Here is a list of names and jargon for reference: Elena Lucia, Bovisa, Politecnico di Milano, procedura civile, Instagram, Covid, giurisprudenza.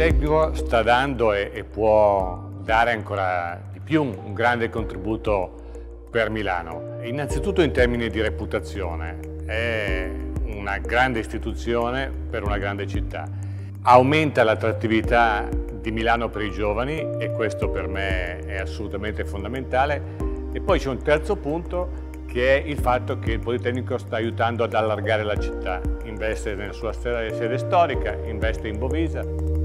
Politecnico sta dando e può dare ancora di più un grande contributo per Milano. Innanzitutto in termini di reputazione, è una grande istituzione per una grande città. Aumenta l'attrattività di Milano per i giovani e questo per me è assolutamente fondamentale. E poi c'è un terzo punto che è il fatto che il Politecnico sta aiutando ad allargare la città, investe nella sua sede storica, investe in Bovisa.